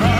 We're